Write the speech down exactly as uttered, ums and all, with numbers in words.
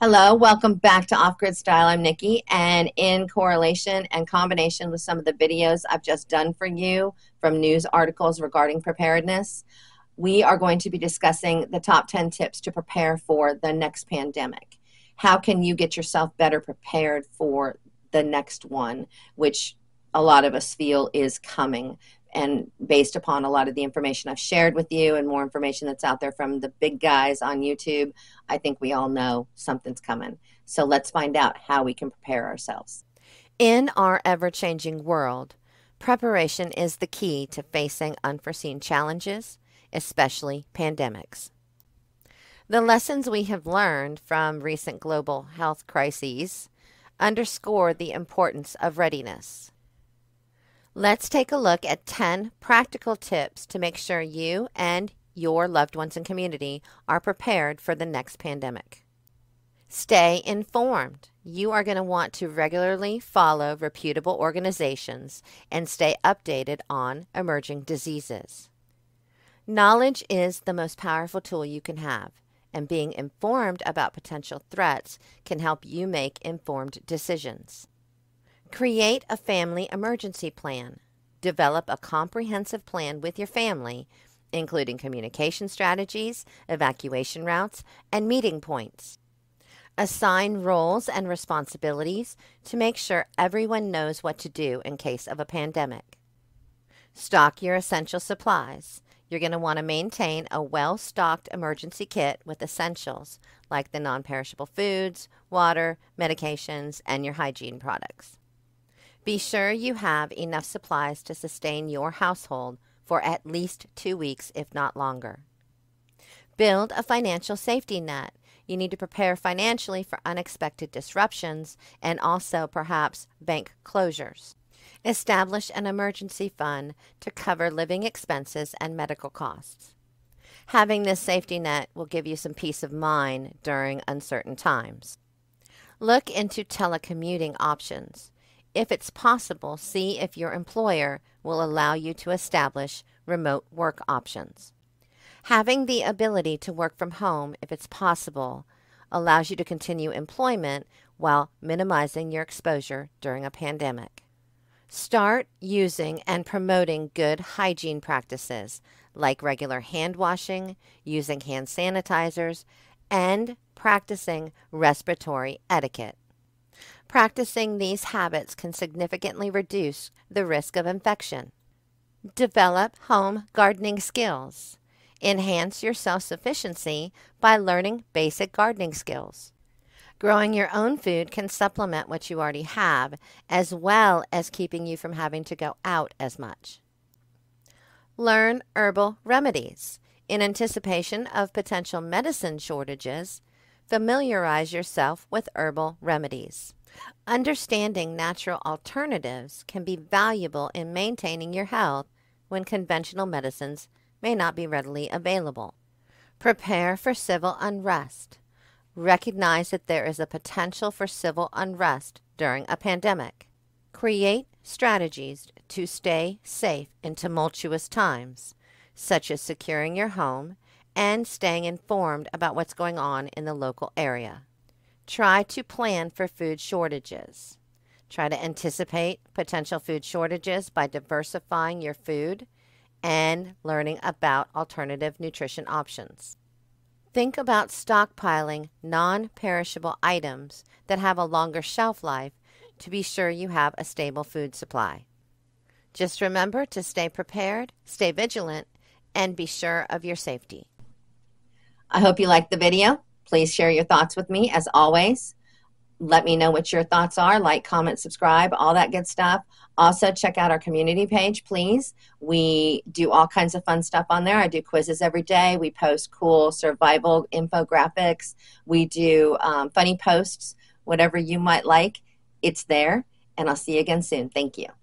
Hello, welcome back to Off Grid Style. I'm Nikki, and in correlation and combination with some of the videos I've just done for you from news articles regarding preparedness, we are going to be discussing the top ten tips to prepare for the next pandemic. How can you get yourself better prepared for the next one, which a lot of us feel is coming? And based upon a lot of the information I've shared with you and more information that's out there from the big guys on YouTube, I think we all know something's coming. So let's find out how we can prepare ourselves. In our ever-changing world, preparation is the key to facing unforeseen challenges, especially pandemics. The lessons we have learned from recent global health crises underscore the importance of readiness. Let's take a look at ten practical tips to make sure you and your loved ones and community are prepared for the next pandemic. Stay informed. You are going to want to regularly follow reputable organizations and stay updated on emerging diseases. Knowledge is the most powerful tool you can have, and being informed about potential threats can help you make informed decisions. Create a family emergency plan. Develop a comprehensive plan with your family, including communication strategies, evacuation routes, and meeting points. Assign roles and responsibilities to make sure everyone knows what to do in case of a pandemic. Stock your essential supplies. You're going to want to maintain a well-stocked emergency kit with essentials like the non-perishable foods, water, medications, and your hygiene products. Be sure you have enough supplies to sustain your household for at least two weeks, if not longer. Build a financial safety net. You need to prepare financially for unexpected disruptions and also perhaps bank closures. Establish an emergency fund to cover living expenses and medical costs. Having this safety net will give you some peace of mind during uncertain times. Look into telecommuting options. If it's possible, see if your employer will allow you to establish remote work options. Having the ability to work from home, if it's possible, allows you to continue employment while minimizing your exposure during a pandemic. Start using and promoting good hygiene practices like regular hand washing, using hand sanitizers, and practicing respiratory etiquette. Practicing these habits can significantly reduce the risk of infection. Develop home gardening skills. Enhance your self-sufficiency by learning basic gardening skills. Growing your own food can supplement what you already have, as well as keeping you from having to go out as much. Learn herbal remedies. In anticipation of potential medicine shortages, familiarize yourself with herbal remedies. Understanding natural alternatives can be valuable in maintaining your health when conventional medicines may not be readily available. Prepare for civil unrest. Recognize that there is a potential for civil unrest during a pandemic. Create strategies to stay safe in tumultuous times, such as securing your home and staying informed about what's going on in the local area. Try to plan for food shortages. Try to anticipate potential food shortages by diversifying your food and learning about alternative nutrition options. Think about stockpiling non-perishable items that have a longer shelf life to be sure you have a stable food supply. Just remember to stay prepared, stay vigilant, and be sure of your safety. I hope you liked the video. Please share your thoughts with me, as always. Let me know what your thoughts are. Like, comment, subscribe, all that good stuff. Also, check out our community page, please. We do all kinds of fun stuff on there. I do quizzes every day. We post cool survival infographics. We do um, funny posts, whatever you might like. It's there, and I'll see you again soon. Thank you.